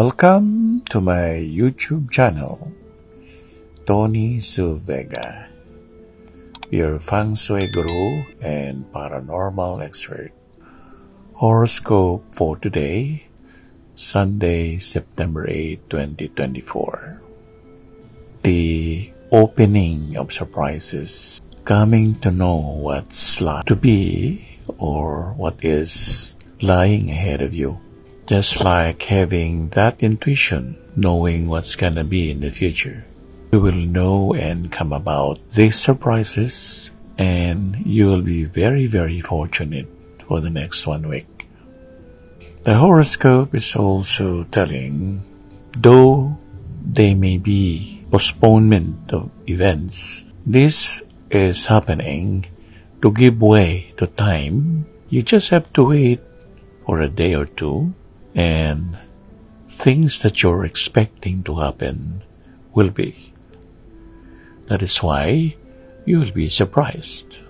Welcome to my YouTube channel, Tony Suvega, your Feng Shui guru and paranormal expert. Horoscope for today, Sunday, September 8, 2024. The opening of surprises, coming to know what's like to be or what is lying ahead of you. Just like having that intuition, knowing what's gonna be in the future. You will know and come about these surprises, and you will be very, very fortunate for the next 1 week. The horoscope is also telling, though there may be postponement of events, this is happening to give way to time. You just have to wait for a day or two, and things that you're expecting to happen will be. That is why you'll be surprised.